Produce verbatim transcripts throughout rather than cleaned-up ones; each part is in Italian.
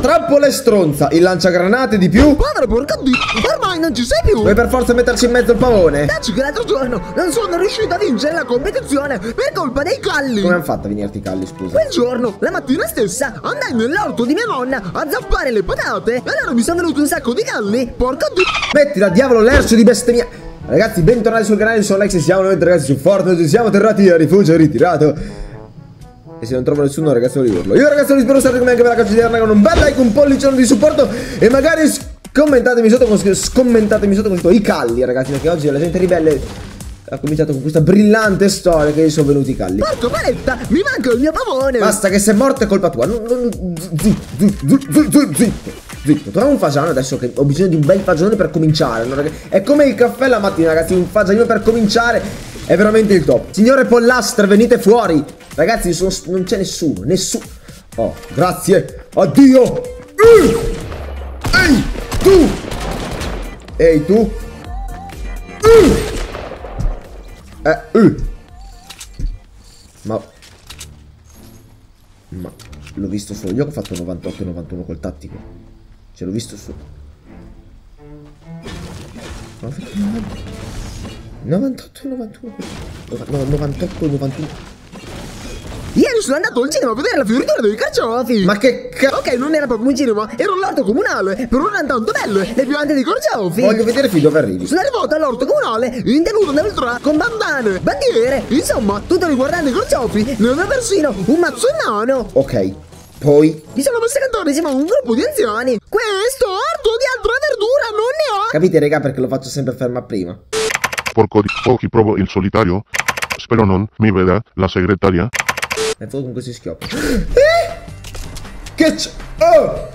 trappola è stronza, il lanciagranate di più. Padre, porca di... ormai non ci sei più. Vuoi per forza metterci in mezzo il pavone? Dacci che l'altro giorno non sono riuscito a vincere la competizione per colpa dei calli. Come hanno fatto a venirti i calli, scusa? Quel giorno, la mattina stessa, andai nell'orto di mia nonna a zappare le patate e allora mi sono venuto un sacco di calli. Porca di... metti la diavolo l'ercio di bestemmia. Ragazzi, bentornati sul canale, sono Alex e siamo noi ragazzi su Fortnite. Ci siamo atterrati a rifugio ritirato. E se non trovo nessuno, ragazzi, lo ricordo. Io, ragazzi, vi spero state come anche per la caccia di arma con un bel like, un pollicione di supporto e magari scommentatemi sotto con scommentatemi sotto con i calli, ragazzi, perché oggi la gente ribelle ha cominciato con questa brillante storia che gli sono venuti i calli. Porco paletta, mi manca il mio pavone. Basta che sei morto è colpa tua. Non, non, zitto, zitto, zitto, zitto. Zitto, troviamo un fagiano adesso che ho bisogno di un bel fagiano per cominciare. Allora, è come il caffè la mattina, ragazzi, un fagiano per cominciare è veramente il top. Signore pollastre, venite fuori. Ragazzi, sono, non c'è nessuno, nessuno. Oh, grazie. Addio. Ehi, ehi tu. Ehi tu. Eh, eh. Ma Ma l'ho visto solo io che ho fatto novantotto e novantuno col tattico. Ce l'ho visto solo. Ma novantotto e novantuno. No, novantotto e novantuno. Ieri sono andato al cinema a vedere la fioritura dei carciofi. Ma che cazzo? Ok, non era proprio un cinema, era un orto comunale. Per un andante bello, le piante dei carciofi. Voglio vedere fin dove arrivi. Sono arrivato all'orto comunale, intenuto da veltrà, con bambane, bandiere, insomma, tutto riguardante i carciofi. Ne avevo persino un mazzo in mano. Ok, poi mi sono passato attorno insieme a un gruppo di anziani. Questo orto di altra verdura non ne ho. Capite, raga, perché lo faccio sempre ferma prima. Porco di pochi, provo il solitario. Spero non mi veda la segretaria. Mi è fatto con questi schioppi. Eh? Che c'è? Oh!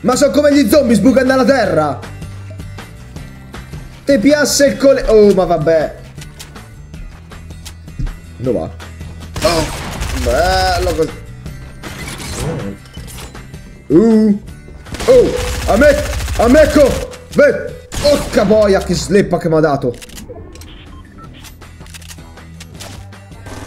Ma sono come gli zombie sbucano dalla terra. Te piace il cole... oh, ma vabbè. Dove va? Oh! Bello così. Uh! Oh! A me! A me co! Beh! Porca boia, che sleppa che mi ha dato!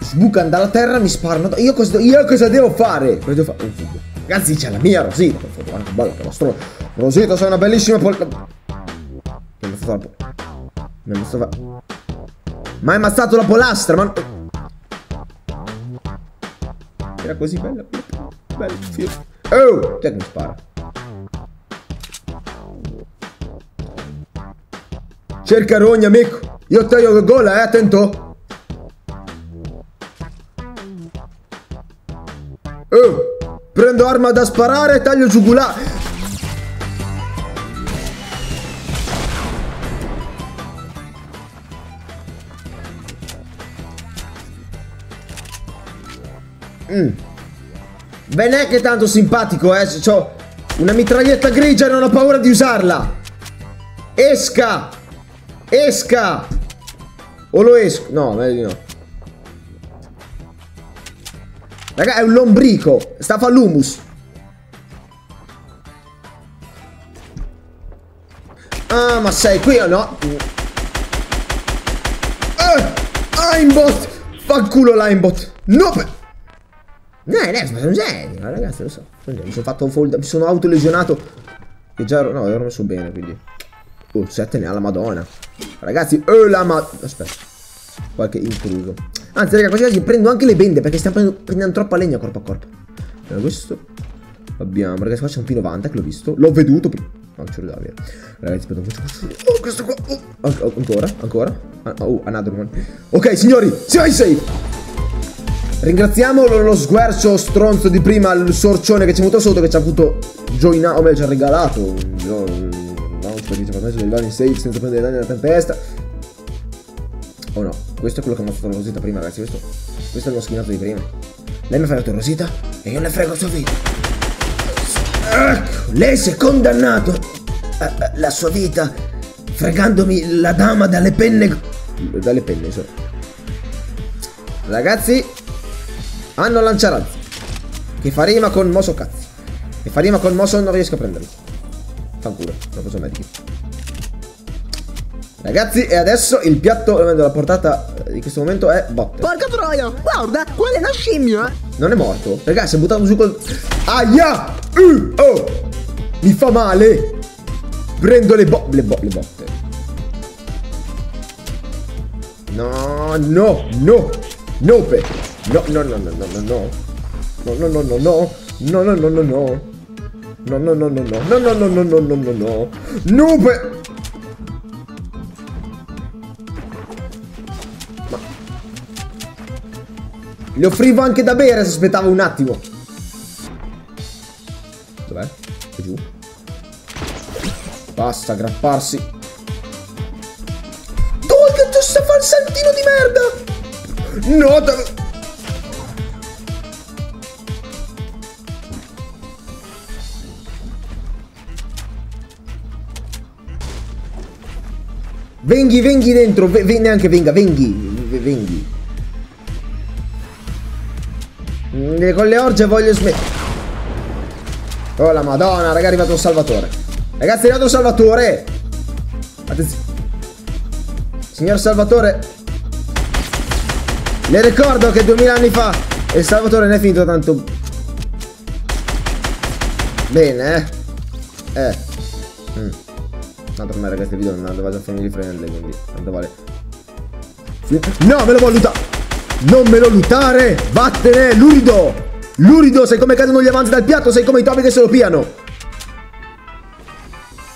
sbucano dalla terra, mi sparano. Io cosa, io cosa devo fare? Cosa devo fare? Oh, ragazzi, c'è la mia Rosita. Anche bella che la Rosita, sei una bellissima polca. Mi ha fa... ma hai ammazzato la polastra, ma... era così bella. Bella. Oh! C'è che mi spara. Cerca rogna, amico. Io taglio la gola, eh, attento. Oh, prendo arma da sparare e taglio giugulare. Mm. Beh, non è che è tanto simpatico, eh. C'ho una mitraglietta grigia e non ho paura di usarla. Esca! Esca! O lo esco? No, meglio no. Raga, è un lombrico. Sta fa l'humus. Ah, ma sei qui o no? Ah, aimbot. Fa culo l'aimbot. No. No, adesso sono genio. Ragazzi, lo so. Mi sono fatto un fold. Mi sono autolesionato. Che già... no, ero messo bene, quindi... oh, sette ne ha la madonna. Ragazzi, oh la ma... aspetta. Qualche intruso. Anzi, raga, quasi quasi prendo anche le bende perché stiamo prendendo, prendendo troppa legna corpo a corpo. Allora, questo abbiamo, ragazzi, qua c'è un P novanta che l'ho visto. L'ho veduto. No, ce l'ho da via. Ragazzi, aspetta, questo, questo. Oh, questo qua. Oh, oh, ancora, ancora. Oh, another one. Ok, signori, siamo in safe. Ringraziamo lo, lo sguercio stronzo di prima, il sorcione che ci è venuto sotto, che ci ha avuto joina, o meglio, ci ha regalato un mouse perché ci ha fatto arrivare in safe senza prendere danni dalla tempesta. Oh no, questo è quello che mi ha fatto la Rosita prima, ragazzi, questo, questo è lo schinato di prima. Lei mi ha fregato Rosita e io ne frego il suo video. Ecco, lei si è condannato la sua vita fregandomi la dama dalle penne. Dalle penne, so. Ragazzi, hanno lanciarazzi, che fa rima con moso cazzi. E fa rima con moso non riesco a prenderlo. Fanculo, non posso mai dire. Ragazzi, e adesso il piatto la portata di questo momento è botte. Porca troia, guarda, quella è una scimmia. Non è morto. Ragazzi, si è buttato su col... Aia! Uh, oh! Mi fa male! Prendo le bo... Le, bo... le botte. No, no, no! Nope! No, no, no, no, no, no, no. No, no, no, no, no. No, no, no, no, no. No, no, no, no, no. No, no, no, no, no, no, no, no. Nope! Le offrivo anche da bere, se aspettava un attimo. Dov'è? È giù. Basta aggrapparsi. Oh, che tu sta fal santino di merda! No, da... Venghi, venghi dentro, v neanche venga, venghi, venghi. Con le orge voglio smettere. Oh la madonna, raga, è arrivato un salvatore. Ragazzi, è arrivato un salvatore. Attenzione, signor salvatore. Le ricordo che duemila anni fa il salvatore ne è finito tanto bene. Eh, eh. Mm. Tanto per me, ragazzi, il video non andava già family friendly, quindi tanto vale. No, me lo voglio lutare. Non me lo lutare! Vattene, lurido! Lurido, sei come cadono gli avanzi dal piatto, sei come i topi che se lo piano!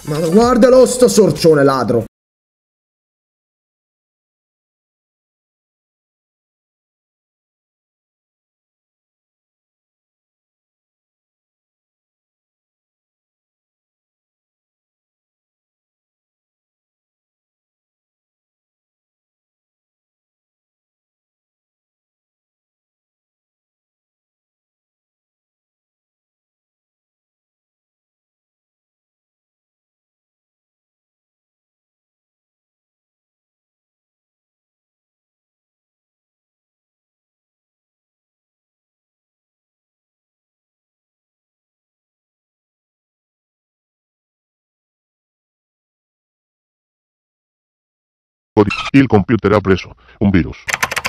Ma guardalo sto sorcione ladro! Il computer ha preso un virus.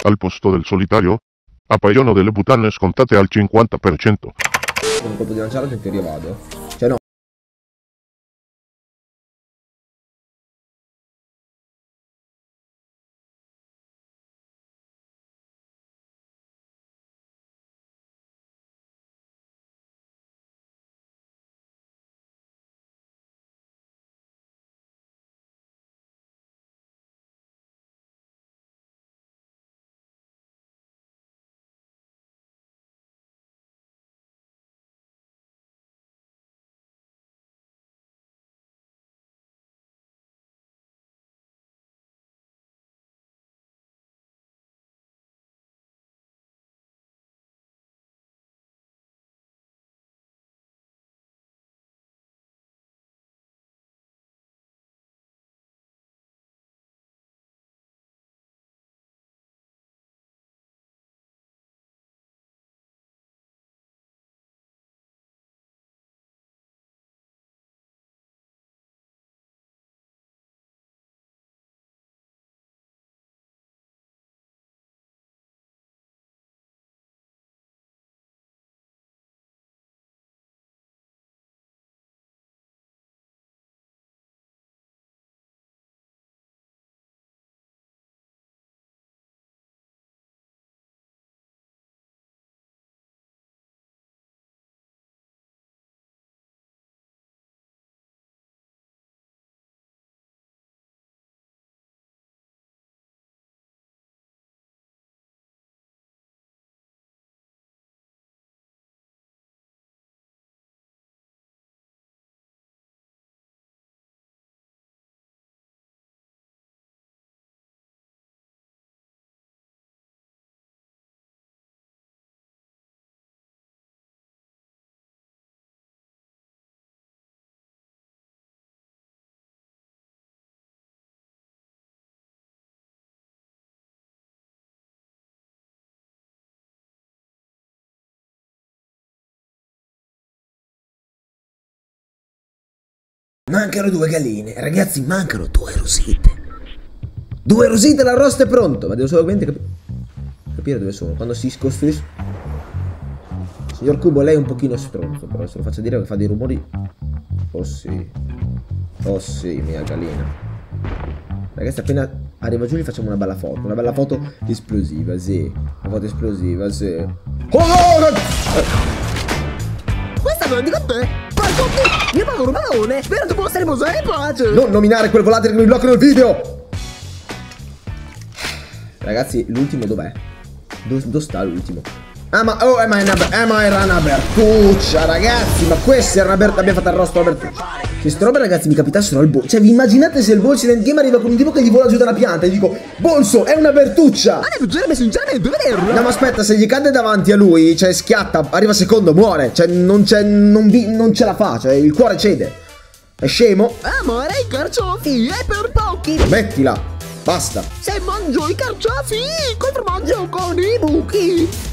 Al posto del solitario appaiono delle puttane scontate al cinquanta per cento. Con un colpo di lanciare in teoria vado. Cioè no. Mancano due galline, ragazzi, mancano due rosite. Due rosite, l'arrosto è pronto. Ma devo solamente capi capire dove sono. Quando si scostruisce. Signor Cubo, lei è un pochino stronzo, però se lo faccio dire che fa dei rumori. Oh sì. Oh sì, mia gallina. Ragazzi, appena arriva giù gli facciamo una bella foto. Una bella foto esplosiva, sì. Una foto esplosiva, sì. Oh no! Questa non è di te! Io pago un balone, spero tu possa riposare in pace. Non nominare quel volatile che mi bloccano il video. Ragazzi, l'ultimo dov'è? Dove do sta l'ultimo? Ah ma, oh, ma era una bertuccia, ragazzi. Ma questa era una bertuccia, abbiamo fatto arrosto alla bertuccia. Se sto roba, ragazzi, mi capitassero al bolso. Cioè, vi immaginate se il bolso nel game arriva con un tipo che gli vola giù da una pianta e gli dico: Bolso, è una bertuccia. Ma tu già messo in giardino, dove ero? No, ma aspetta, se gli cade davanti a lui, cioè schiatta, arriva secondo, muore. Cioè, non c'è, non, non ce la fa, cioè, il cuore cede. È scemo. Amore, i carciofi, è per pochi. Mettila, basta. Se mangio i carciofi, col formaggio con i buchi.